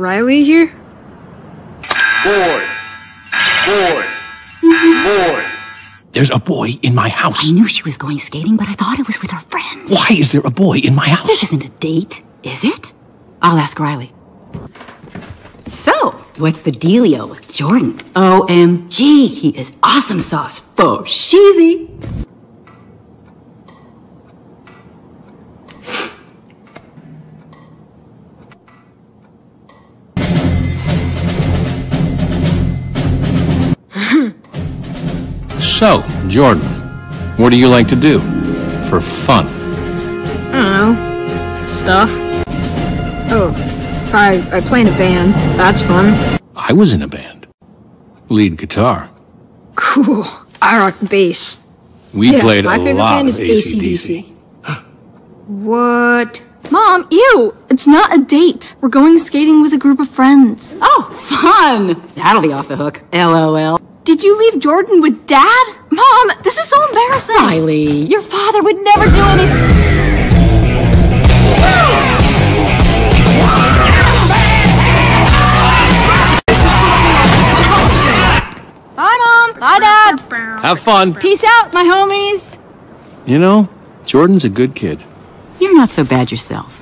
Riley here? Boy! There's a boy in my house. I knew she was going skating, but I thought it was with her friends. Why is there a boy in my house? This isn't a date, is it? I'll ask Riley. So, what's the dealio with Jordan? OMG, he is awesome sauce for sheezy. So, Jordan, what do you like to do for fun? I don't know. Stuff. Oh, I play in a band. That's fun. I was in a band. Lead guitar. Cool. I rock bass. We played a lot of AC/DC. What? Mom, ew! It's not a date. We're going skating with a group of friends. Oh, fun! That'll be off the hook. LOL. Did you leave Jordan with Dad? Mom, this is so embarrassing. Riley, your father would never do anything. Bye, Mom. Bye, Dad. Have fun. Peace out, my homies. You know, Jordan's a good kid. You're not so bad yourself.